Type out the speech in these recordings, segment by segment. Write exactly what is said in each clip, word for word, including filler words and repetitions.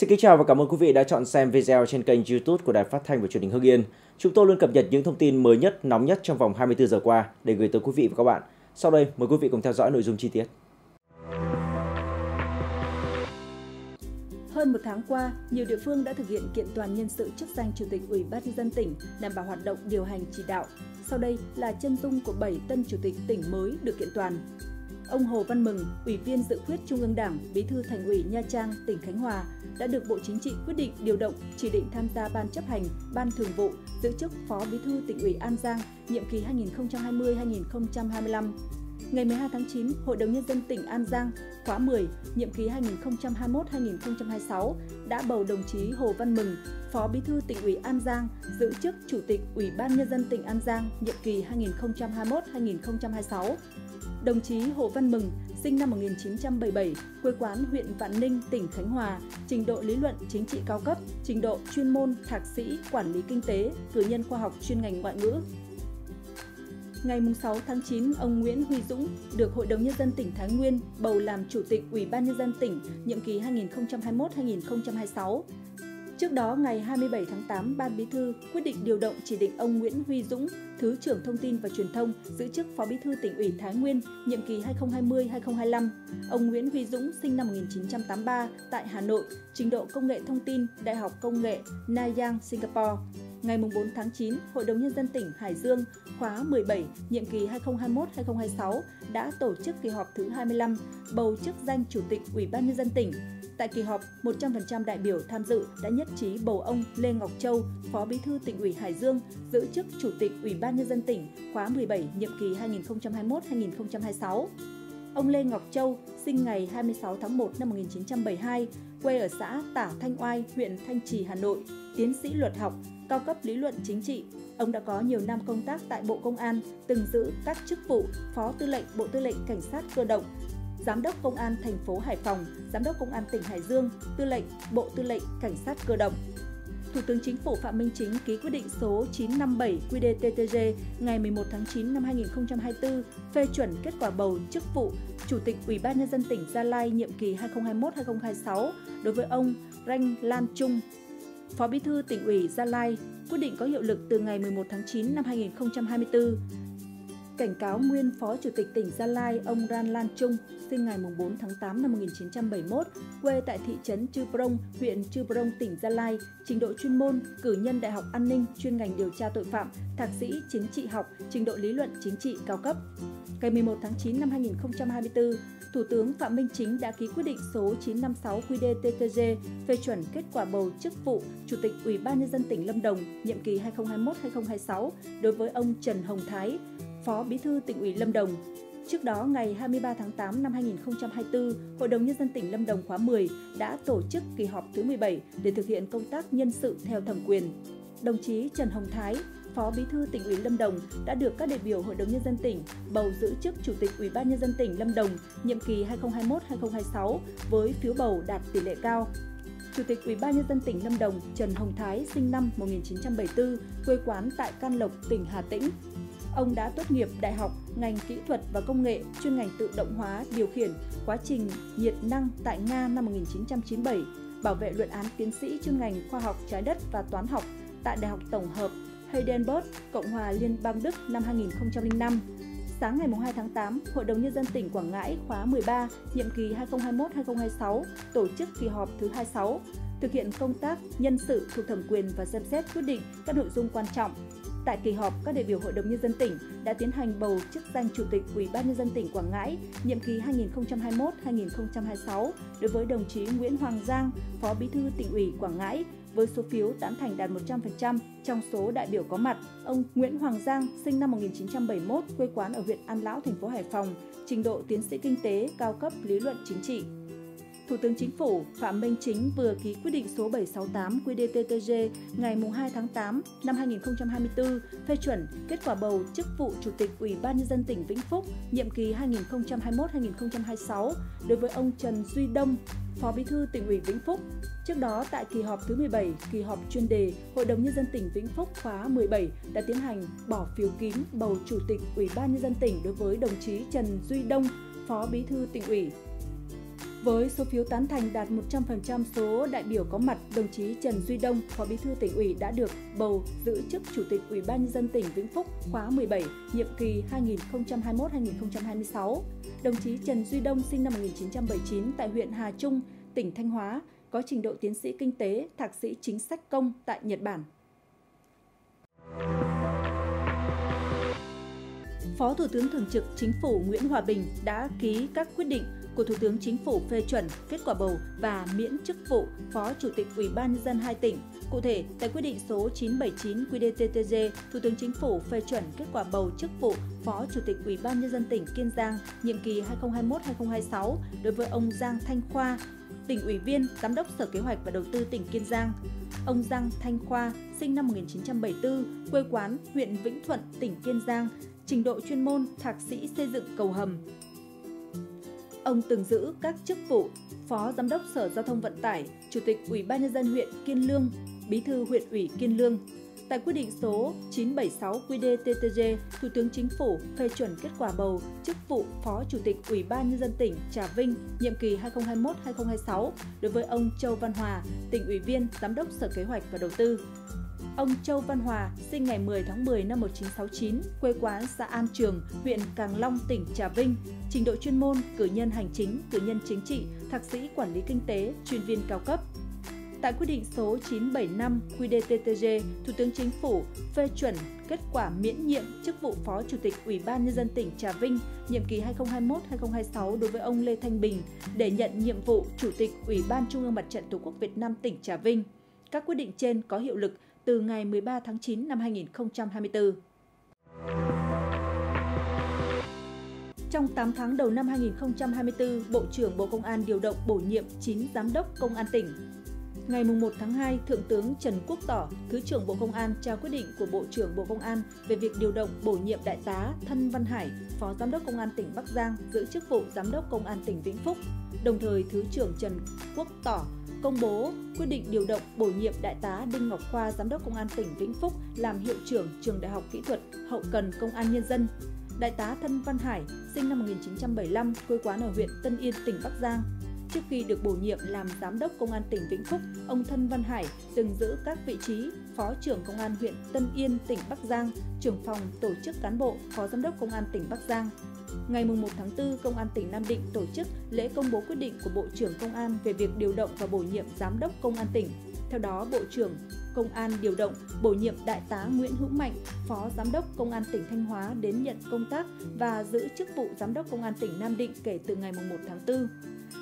Xin kính chào và cảm ơn quý vị đã chọn xem video trên kênh YouTube của Đài Phát Thanh và Truyền hình Hưng Yên. Chúng tôi luôn cập nhật những thông tin mới nhất, nóng nhất trong vòng hai mươi tư giờ qua để gửi tới quý vị và các bạn. Sau đây, mời quý vị cùng theo dõi nội dung chi tiết. Hơn một tháng qua, nhiều địa phương đã thực hiện kiện toàn nhân sự chức danh Chủ tịch Ủy ban nhân dân tỉnh, đảm bảo hoạt động điều hành chỉ đạo. Sau đây là chân dung của bảy tân Chủ tịch tỉnh mới được kiện toàn. Ông Hồ Văn Mừng, Ủy viên Dự khuyết Trung ương Đảng, Bí thư Thành ủy Nha Trang, tỉnh Khánh Hòa, đã được Bộ Chính trị quyết định điều động, chỉ định tham gia Ban chấp hành, Ban thường vụ, giữ chức Phó Bí thư Tỉnh ủy An Giang, nhiệm kỳ hai nghìn không trăm hai mươi đến hai nghìn không trăm hai mươi lăm. Ngày mười hai tháng chín, Hội đồng Nhân dân tỉnh An Giang, khóa mười, nhiệm kỳ hai nghìn không trăm hai mươi mốt đến hai nghìn không trăm hai mươi sáu, đã bầu đồng chí Hồ Văn Mừng, Phó Bí thư Tỉnh ủy An Giang, giữ chức Chủ tịch Ủy ban Nhân dân tỉnh An Giang, nhiệm kỳ hai nghìn không trăm hai mươi mốt đến hai nghìn không trăm hai mươi sáu. Đồng chí Hồ Văn Mừng, sinh năm một nghìn chín trăm bảy mươi bảy, quê quán huyện Vạn Ninh, tỉnh Khánh Hòa, trình độ lý luận chính trị cao cấp, trình độ chuyên môn thạc sĩ quản lý kinh tế, cử nhân khoa học chuyên ngành ngoại ngữ. Ngày sáu tháng chín, ông Nguyễn Huy Dũng được Hội đồng Nhân dân tỉnh Thái Nguyên bầu làm Chủ tịch Ủy ban Nhân dân tỉnh, nhiệm kỳ hai nghìn không trăm hai mươi mốt đến hai nghìn không trăm hai mươi sáu. Trước đó, ngày hai mươi bảy tháng tám, Ban Bí thư quyết định điều động chỉ định ông Nguyễn Huy Dũng, Thứ trưởng Thông tin và Truyền thông, giữ chức Phó Bí thư Tỉnh ủy Thái Nguyên, nhiệm kỳ hai nghìn không trăm hai mươi đến hai nghìn không trăm hai mươi lăm. Ông Nguyễn Huy Dũng sinh năm một nghìn chín trăm tám mươi ba tại Hà Nội, trình độ công nghệ thông tin, Đại học Công nghệ Nanyang, Singapore. Ngày bốn tháng chín, Hội đồng Nhân dân tỉnh Hải Dương, khóa mười bảy, nhiệm kỳ hai nghìn không trăm hai mươi mốt đến hai nghìn không trăm hai mươi sáu đã tổ chức kỳ họp thứ hai mươi lăm, bầu chức danh Chủ tịch Ủy ban Nhân dân tỉnh. Tại kỳ họp, một trăm phần trăm đại biểu tham dự đã nhất trí bầu ông Lê Ngọc Châu, Phó Bí thư Tỉnh ủy Hải Dương, giữ chức Chủ tịch Ủy ban Nhân dân tỉnh, khóa mười bảy, nhiệm kỳ hai nghìn không trăm hai mươi mốt đến hai nghìn không trăm hai mươi sáu. Ông Lê Ngọc Châu sinh ngày hai mươi sáu tháng một năm một nghìn chín trăm bảy mươi hai, quê ở xã Tả Thanh Oai, huyện Thanh Trì, Hà Nội, tiến sĩ luật học, cao cấp lý luận chính trị. Ông đã có nhiều năm công tác tại Bộ Công an, từng giữ các chức vụ Phó Tư lệnh Bộ Tư lệnh Cảnh sát cơ động, Giám đốc Công an thành phố Hải Phòng, Giám đốc Công an tỉnh Hải Dương, Tư lệnh Bộ Tư lệnh Cảnh sát cơ động. Thủ tướng Chính phủ Phạm Minh Chính ký quyết định số chín trăm năm mươi bảy Q D T T G ngày mười một tháng chín năm hai nghìn không trăm hai mươi tư phê chuẩn kết quả bầu chức vụ Chủ tịch Ủy ban Nhân dân tỉnh Gia Lai nhiệm kỳ hai nghìn không trăm hai mươi mốt đến hai nghìn không trăm hai mươi sáu đối với ông Rang Lan Trung, Phó Bí thư Tỉnh ủy Gia Lai. Quyết định có hiệu lực từ ngày mười một tháng chín năm hai nghìn không trăm hai mươi tư. Cảnh cáo nguyên Phó Chủ tịch tỉnh Gia Lai ông Rang Lan Trung, sinh ngày bốn tháng tám năm một nghìn chín trăm bảy mươi mốt, quê tại thị trấn Chư Prong, huyện Chư Prong, tỉnh Gia Lai, trình độ chuyên môn, cử nhân Đại học An ninh, chuyên ngành điều tra tội phạm, thạc sĩ chính trị học, trình độ lý luận chính trị cao cấp. Ngày mười một tháng chín năm hai nghìn không trăm hai mươi tư, Thủ tướng Phạm Minh Chính đã ký quyết định số chín trăm năm mươi sáu Q D T T G phê chuẩn kết quả bầu chức vụ Chủ tịch Ủy ban Nhân dân tỉnh Lâm Đồng nhiệm kỳ hai nghìn không trăm hai mươi mốt đến hai nghìn không trăm hai mươi sáu đối với ông Trần Hồng Thái, Phó Bí thư Tỉnh ủy Lâm Đồng. Trước đó, ngày hai mươi ba tháng tám năm hai nghìn không trăm hai mươi tư, Hội đồng Nhân dân tỉnh Lâm Đồng khóa mười đã tổ chức kỳ họp thứ mười bảy để thực hiện công tác nhân sự theo thẩm quyền. Đồng chí Trần Hồng Thái, Phó Bí thư Tỉnh ủy Lâm Đồng đã được các đại biểu Hội đồng Nhân dân tỉnh bầu giữ chức Chủ tịch Ủy ban Nhân dân tỉnh Lâm Đồng nhiệm kỳ hai nghìn không trăm hai mươi mốt đến hai nghìn không trăm hai mươi sáu với phiếu bầu đạt tỷ lệ cao. Chủ tịch Ủy ban Nhân dân tỉnh Lâm Đồng Trần Hồng Thái sinh năm một nghìn chín trăm bảy mươi tư, quê quán tại Can Lộc, tỉnh Hà Tĩnh. Ông đã tốt nghiệp đại học ngành kỹ thuật và công nghệ, chuyên ngành tự động hóa điều khiển quá trình nhiệt năng tại Nga năm một nghìn chín trăm chín mươi bảy, bảo vệ luận án tiến sĩ chuyên ngành khoa học trái đất và toán học tại Đại học Tổng hợp Heidelberg, Cộng hòa Liên bang Đức năm hai nghìn không trăm lẻ năm. Sáng ngày hai tháng tám, Hội đồng Nhân dân tỉnh Quảng Ngãi khóa mười ba, nhiệm kỳ hai nghìn không trăm hai mươi mốt đến hai nghìn không trăm hai mươi sáu tổ chức kỳ họp thứ hai mươi sáu, thực hiện công tác nhân sự thuộc thẩm quyền và xem xét quyết định các nội dung quan trọng. Tại kỳ họp, các đại biểu Hội đồng Nhân dân tỉnh đã tiến hành bầu chức danh Chủ tịch Ủy ban Nhân dân tỉnh Quảng Ngãi nhiệm kỳ hai nghìn không trăm hai mươi mốt đến hai nghìn không trăm hai mươi sáu đối với đồng chí Nguyễn Hoàng Giang, Phó Bí thư Tỉnh ủy Quảng Ngãi, với số phiếu tán thành đạt một trăm phần trăm trong số đại biểu có mặt. Ông Nguyễn Hoàng Giang, sinh năm một nghìn chín trăm bảy mươi mốt, quê quán ở huyện An Lão, thành phố Hải Phòng, trình độ tiến sĩ kinh tế, cao cấp lý luận chính trị. Thủ tướng Chính phủ Phạm Minh Chính vừa ký quyết định số bảy trăm sáu mươi tám Q D T T G ngày hai tháng tám năm hai nghìn không trăm hai mươi tư phê chuẩn kết quả bầu chức vụ Chủ tịch Ủy ban Nhân dân tỉnh Vĩnh Phúc nhiệm kỳ hai nghìn không trăm hai mươi mốt đến hai nghìn không trăm hai mươi sáu đối với ông Trần Duy Đông, Phó Bí thư Tỉnh ủy Vĩnh Phúc. Trước đó, tại kỳ họp thứ mười bảy, kỳ họp chuyên đề, Hội đồng Nhân dân tỉnh Vĩnh Phúc khóa mười bảy đã tiến hành bỏ phiếu kín bầu Chủ tịch Ủy ban Nhân dân tỉnh đối với đồng chí Trần Duy Đông, Phó Bí thư Tỉnh ủy. Với số phiếu tán thành đạt một trăm phần trăm số đại biểu có mặt, đồng chí Trần Duy Đông, Phó Bí thư Tỉnh ủy đã được bầu giữ chức Chủ tịch Ủy ban nhân dân tỉnh Vĩnh Phúc khóa mười bảy, nhiệm kỳ hai nghìn không trăm hai mươi mốt đến hai nghìn không trăm hai mươi sáu. Đồng chí Trần Duy Đông sinh năm một nghìn chín trăm bảy mươi chín tại huyện Hà Trung, tỉnh Thanh Hóa, có trình độ tiến sĩ kinh tế, thạc sĩ chính sách công tại Nhật Bản. Phó Thủ tướng Thường trực Chính phủ Nguyễn Hòa Bình đã ký các quyết định của Thủ tướng Chính phủ phê chuẩn kết quả bầu và miễn chức vụ Phó Chủ tịch Ủy ban nhân dân hai tỉnh. Cụ thể, tại quyết định số chín bảy chín quy đê tê tê giê, Thủ tướng Chính phủ phê chuẩn kết quả bầu chức vụ Phó Chủ tịch Ủy ban nhân dân tỉnh Kiên Giang nhiệm kỳ hai nghìn không trăm hai mươi mốt đến hai nghìn không trăm hai mươi sáu đối với ông Giang Thanh Khoa, Tỉnh ủy viên, Giám đốc Sở Kế hoạch và Đầu tư tỉnh Kiên Giang. Ông Giang Thanh Khoa sinh năm một nghìn chín trăm bảy mươi tư, quê quán huyện Vĩnh Thuận, tỉnh Kiên Giang, trình độ chuyên môn thạc sĩ xây dựng cầu hầm. Ông từng giữ các chức vụ Phó Giám đốc Sở Giao thông Vận tải, Chủ tịch Ủy ban nhân dân huyện Kiên Lương, Bí thư huyện ủy Kiên Lương. Tại quyết định số chín bảy sáu quy đê tê tê giê, Thủ tướng Chính phủ phê chuẩn kết quả bầu chức vụ Phó Chủ tịch Ủy ban nhân dân tỉnh Trà Vinh nhiệm kỳ hai nghìn không trăm hai mươi mốt đến hai nghìn không trăm hai mươi sáu đối với ông Châu Văn Hòa, Tỉnh ủy viên, Giám đốc Sở Kế hoạch và Đầu tư. Ông Châu Văn Hòa sinh ngày mười tháng mười năm một nghìn chín trăm sáu mươi chín, quê quán xã An Trường, huyện Càng Long, tỉnh Trà Vinh, trình độ chuyên môn cử nhân hành chính, cử nhân chính trị, thạc sĩ quản lý kinh tế, chuyên viên cao cấp. Tại quyết định số chín bảy năm quy đê tê tê giê, Thủ tướng Chính phủ phê chuẩn kết quả miễn nhiệm chức vụ Phó Chủ tịch Ủy ban nhân dân tỉnh Trà Vinh nhiệm kỳ hai nghìn không trăm hai mươi mốt đến hai nghìn không trăm hai mươi sáu đối với ông Lê Thanh Bình để nhận nhiệm vụ Chủ tịch Ủy ban Trung ương Mặt trận Tổ quốc Việt Nam tỉnh Trà Vinh. Các quyết định trên có hiệu lực từ ngày mười ba tháng chín năm hai nghìn không trăm hai mươi tư. Trong tám tháng đầu năm hai nghìn không trăm hai mươi tư, Bộ trưởng Bộ Công an điều động bổ nhiệm chín giám đốc công an tỉnh. Ngày mùng một tháng hai, Thượng tướng Trần Quốc Tỏ, Thứ trưởng Bộ Công an trao quyết định của Bộ trưởng Bộ Công an về việc điều động bổ nhiệm Đại tá Thân Văn Hải, Phó Giám đốc Công an tỉnh Bắc Giang giữ chức vụ Giám đốc Công an tỉnh Vĩnh Phúc. Đồng thời, Thứ trưởng Trần Quốc Tỏ công bố quyết định điều động bổ nhiệm Đại tá Đinh Ngọc Khoa, Giám đốc Công an tỉnh Vĩnh Phúc làm hiệu trưởng Trường Đại học Kỹ thuật Hậu cần Công an Nhân dân. Đại tá Thân Văn Hải sinh năm một nghìn chín trăm bảy mươi lăm, quê quán ở huyện Tân Yên, tỉnh Bắc Giang. Trước khi được bổ nhiệm làm Giám đốc Công an tỉnh Vĩnh Phúc, ông Thân Văn Hải từng giữ các vị trí Phó trưởng Công an huyện Tân Yên, tỉnh Bắc Giang, trưởng phòng tổ chức cán bộ, Phó Giám đốc Công an tỉnh Bắc Giang. Ngày mùng một tháng tư, Công an tỉnh Nam Định tổ chức lễ công bố quyết định của Bộ trưởng Công an về việc điều động và bổ nhiệm Giám đốc Công an tỉnh. Theo đó, Bộ trưởng Công an điều động bổ nhiệm Đại tá Nguyễn Hữu Mạnh, Phó Giám đốc Công an tỉnh Thanh Hóa đến nhận công tác và giữ chức vụ Giám đốc Công an tỉnh Nam Định kể từ ngày mùng một tháng tư.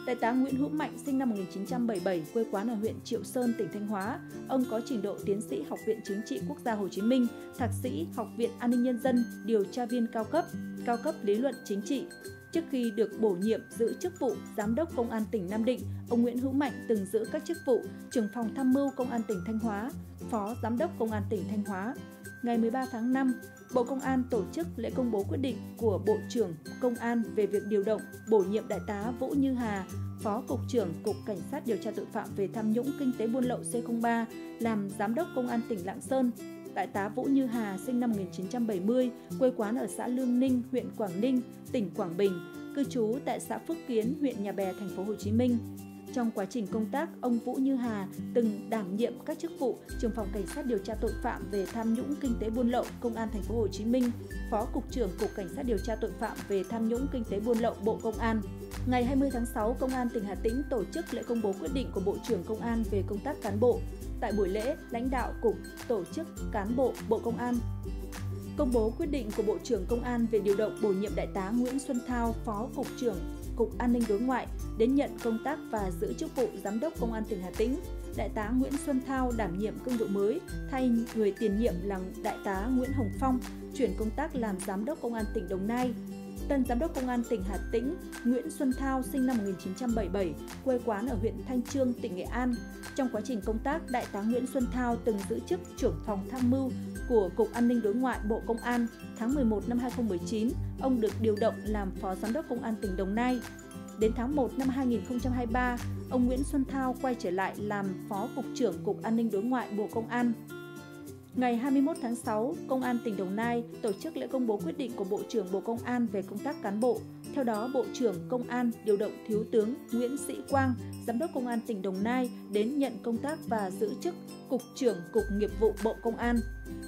Đại tá Nguyễn Hữu Mạnh sinh năm một nghìn chín trăm bảy mươi bảy, quê quán ở huyện Triệu Sơn, tỉnh Thanh Hóa. Ông có trình độ tiến sĩ Học viện Chính trị Quốc gia Hồ Chí Minh, thạc sĩ Học viện An ninh Nhân dân, điều tra viên cao cấp, cao cấp lý luận chính trị. Trước khi được bổ nhiệm giữ chức vụ Giám đốc Công an tỉnh Nam Định, ông Nguyễn Hữu Mạnh từng giữ các chức vụ Trưởng phòng tham mưu Công an tỉnh Thanh Hóa, Phó Giám đốc Công an tỉnh Thanh Hóa. Ngày mười ba tháng năm, Bộ Công an tổ chức lễ công bố quyết định của Bộ trưởng Công an về việc điều động, bổ nhiệm Đại tá Vũ Như Hà, Phó Cục trưởng Cục Cảnh sát điều tra tội phạm về tham nhũng kinh tế buôn lậu C không ba làm Giám đốc Công an tỉnh Lạng Sơn. Đại tá Vũ Như Hà sinh năm một nghìn chín trăm bảy mươi, quê quán ở xã Lương Ninh, huyện Quảng Ninh, tỉnh Quảng Bình, cư trú tại xã Phước Kiến, huyện Nhà Bè, thành phố Hồ Chí Minh. Trong quá trình công tác, ông Vũ Như Hà từng đảm nhiệm các chức vụ Trưởng phòng Cảnh sát điều tra tội phạm về tham nhũng kinh tế buôn lậu Công an thành phố Hồ Chí Minh, Phó Cục trưởng Cục Cảnh sát điều tra tội phạm về tham nhũng kinh tế buôn lậu Bộ Công an. Ngày hai mươi tháng sáu, Công an tỉnh Hà Tĩnh tổ chức lễ công bố quyết định của Bộ trưởng Công an về công tác cán bộ. Tại buổi lễ, lãnh đạo Cục Tổ chức Cán bộ Bộ Công an công bố quyết định của Bộ trưởng Công an về điều động bổ nhiệm Đại tá Nguyễn Xuân Thao, Phó Cục trưởng Cục An ninh Đối ngoại đến nhận công tác và giữ chức vụ Giám đốc Công an tỉnh Hà Tĩnh. Đại tá Nguyễn Xuân Thao đảm nhiệm cương vị mới thay người tiền nhiệm là Đại tá Nguyễn Hồng Phong, chuyển công tác làm Giám đốc Công an tỉnh Đồng Nai. Tân Giám đốc Công an tỉnh Hà Tĩnh, Nguyễn Xuân Thao sinh năm một nghìn chín trăm bảy mươi bảy, quê quán ở huyện Thanh Chương, tỉnh Nghệ An. Trong quá trình công tác, Đại tá Nguyễn Xuân Thao từng giữ chức Trưởng phòng tham mưu của Cục An ninh Đối ngoại Bộ Công an. Tháng mười một năm hai nghìn không trăm mười chín, ông được điều động làm Phó Giám đốc Công an tỉnh Đồng Nai. Đến tháng một năm hai nghìn không trăm hai mươi ba, ông Nguyễn Xuân Thao quay trở lại làm Phó Cục trưởng Cục An ninh Đối ngoại Bộ Công an. Ngày hai mươi mốt tháng sáu, Công an tỉnh Đồng Nai tổ chức lễ công bố quyết định của Bộ trưởng Bộ Công an về công tác cán bộ. Theo đó, Bộ trưởng Công an điều động Thiếu tướng Nguyễn Sĩ Quang, Giám đốc Công an tỉnh Đồng Nai đến nhận công tác và giữ chức Cục trưởng Cục Nghiệp vụ Bộ Công an.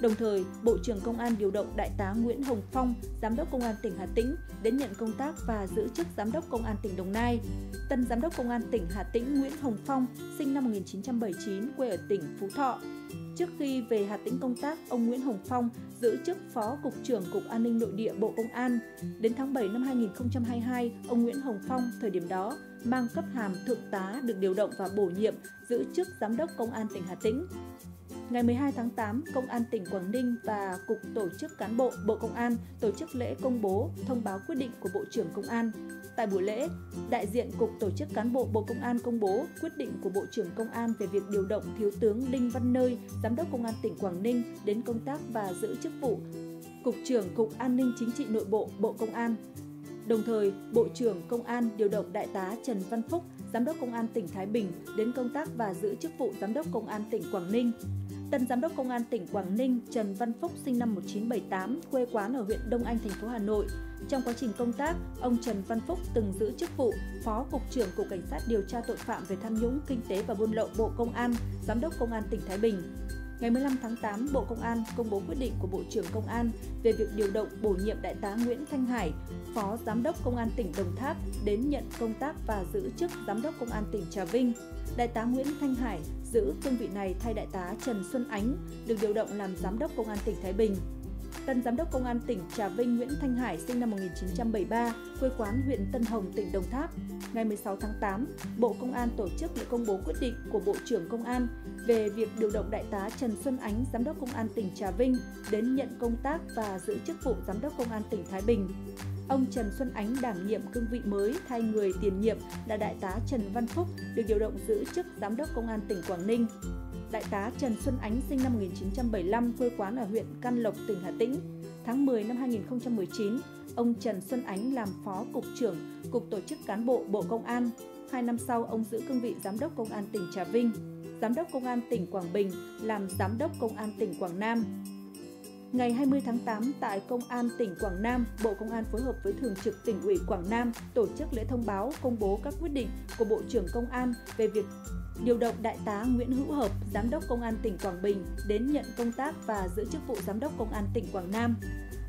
Đồng thời, Bộ trưởng Công an điều động Đại tá Nguyễn Hồng Phong, Giám đốc Công an tỉnh Hà Tĩnh đến nhận công tác và giữ chức Giám đốc Công an tỉnh Đồng Nai. Tân Giám đốc Công an tỉnh Hà Tĩnh Nguyễn Hồng Phong, sinh năm một nghìn chín trăm bảy mươi chín, quê ở tỉnh Phú Thọ. Trước khi về Hà Tĩnh công tác, ông Nguyễn Hồng Phong giữ chức Phó Cục trưởng Cục An ninh Nội địa Bộ Công an. Đến tháng bảy năm hai nghìn không trăm hai mươi hai, ông Nguyễn Hồng Phong, thời điểm đó, mang cấp hàm Thượng tá được điều động và bổ nhiệm giữ chức Giám đốc Công an tỉnh Hà Tĩnh. Ngày mười hai tháng tám, Công an tỉnh Quảng Ninh và Cục Tổ chức Cán bộ Bộ Công an tổ chức lễ công bố thông báo quyết định của Bộ trưởng Công an. Tại buổi lễ, đại diện Cục Tổ chức Cán bộ Bộ Công an công bố quyết định của Bộ trưởng Công an về việc điều động Thiếu tướng Đinh Văn Nơi, Giám đốc Công an tỉnh Quảng Ninh đến công tác và giữ chức vụ Cục trưởng Cục An ninh Chính trị Nội bộ Bộ Công an. Đồng thời, Bộ trưởng Công an điều động Đại tá Trần Văn Phúc, Giám đốc Công an tỉnh Thái Bình đến công tác và giữ chức vụ Giám đốc Công an tỉnh Quảng Ninh. Tân Giám đốc Công an tỉnh Quảng Ninh Trần Văn Phúc sinh năm một nghìn chín trăm bảy mươi tám, quê quán ở huyện Đông Anh, thành phố Hà Nội. Trong quá trình công tác, ông Trần Văn Phúc từng giữ chức vụ Phó Cục trưởng Cục Cảnh sát điều tra tội phạm về tham nhũng, kinh tế và buôn lậu Bộ Công an, Giám đốc Công an tỉnh Thái Bình. Ngày mười lăm tháng tám, Bộ Công an công bố quyết định của Bộ trưởng Công an về việc điều động bổ nhiệm Đại tá Nguyễn Thanh Hải, Phó Giám đốc Công an tỉnh Đồng Tháp đến nhận công tác và giữ chức Giám đốc Công an tỉnh Trà Vinh. Đại tá Nguyễn Thanh Hải giữ cương vị này thay Đại tá Trần Xuân Ánh được điều động làm Giám đốc Công an tỉnh Thái Bình. Tân Giám đốc Công an tỉnh Trà Vinh Nguyễn Thanh Hải sinh năm một nghìn chín trăm bảy mươi ba, quê quán huyện Tân Hồng, tỉnh Đồng Tháp. Ngày mười sáu tháng tám, Bộ Công an tổ chức lễ công bố quyết định của Bộ trưởng Công an về việc điều động Đại tá Trần Xuân Ánh, Giám đốc Công an tỉnh Trà Vinh đến nhận công tác và giữ chức vụ Giám đốc Công an tỉnh Thái Bình. Ông Trần Xuân Ánh đảm nhiệm cương vị mới thay người tiền nhiệm là Đại tá Trần Văn Phúc được điều động giữ chức Giám đốc Công an tỉnh Quảng Ninh. Đại tá Trần Xuân Ánh sinh năm một nghìn chín trăm bảy mươi lăm, quê quán ở huyện Căn Lộc, tỉnh Hà Tĩnh. Tháng mười năm hai nghìn không trăm mười chín, ông Trần Xuân Ánh làm Phó Cục trưởng Cục Tổ chức Cán bộ Bộ Công an. Hai năm sau, ông giữ cương vị Giám đốc Công an tỉnh Trà Vinh, Giám đốc Công an tỉnh Quảng Bình, làm Giám đốc Công an tỉnh Quảng Nam. Ngày hai mươi tháng tám, tại Công an tỉnh Quảng Nam, Bộ Công an phối hợp với Thường trực Tỉnh ủy Quảng Nam tổ chức lễ thông báo công bố các quyết định của Bộ trưởng Công an về việc điều động Đại tá Nguyễn Hữu Hợp, Giám đốc Công an tỉnh Quảng Bình đến nhận công tác và giữ chức vụ Giám đốc Công an tỉnh Quảng Nam.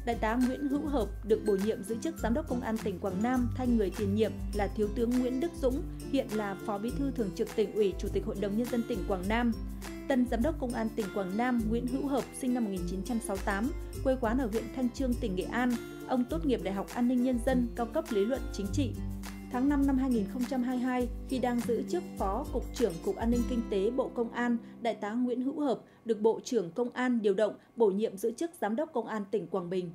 Đại tá Nguyễn Hữu Hợp được bổ nhiệm giữ chức Giám đốc Công an tỉnh Quảng Nam thay người tiền nhiệm là Thiếu tướng Nguyễn Đức Dũng, hiện là Phó Bí thư Thường trực Tỉnh ủy, Chủ tịch Hội đồng Nhân dân tỉnh Quảng Nam. Tân Giám đốc Công an tỉnh Quảng Nam Nguyễn Hữu Hợp sinh năm một nghìn chín trăm sáu mươi tám, quê quán ở huyện Thanh Chương, tỉnh Nghệ An. Ông tốt nghiệp Đại học An ninh Nhân dân, cao cấp lý luận chính trị. Tháng năm năm hai nghìn không trăm hai mươi hai, khi đang giữ chức Phó Cục trưởng Cục An ninh Kinh tế Bộ Công an, Đại tá Nguyễn Hữu Hợp được Bộ trưởng Công an điều động bổ nhiệm giữ chức Giám đốc Công an tỉnh Quảng Bình.